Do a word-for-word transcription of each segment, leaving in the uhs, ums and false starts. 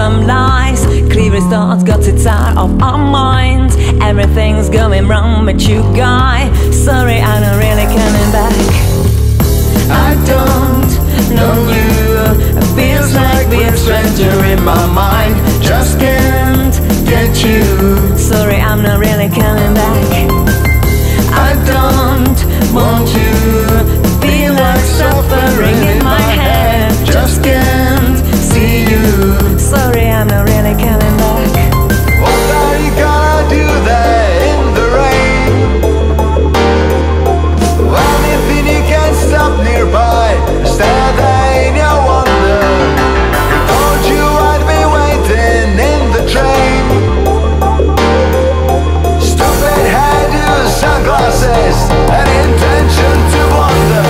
Some lies, clearest thoughts got it out of our minds. Everything's going wrong with you, guy. Sorry, I'm not really coming back. I don't know you. It feels like we're a stranger in my mind. Just can't get you. Sorry, I'm not really coming back. I don't want you. Feel like suffering in my head. Just can't see you. Sorry, I'm not really coming back. What are you gonna do there in the rain? Anything you can stop nearby, stand there in your wonder. Told you I'd be waiting in the train. Stupid hairdo, sunglasses, an intention to wander.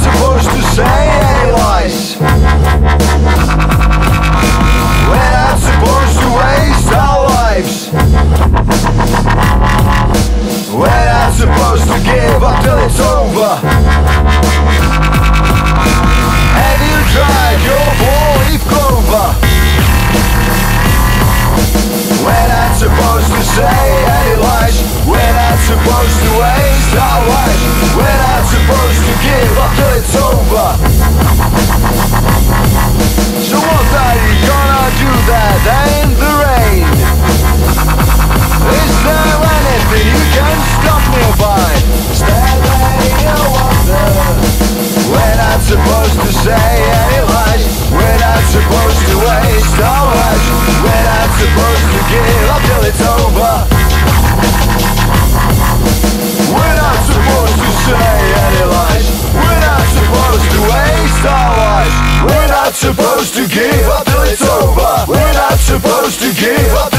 Supposed to give up till it's over. We're not supposed to give up.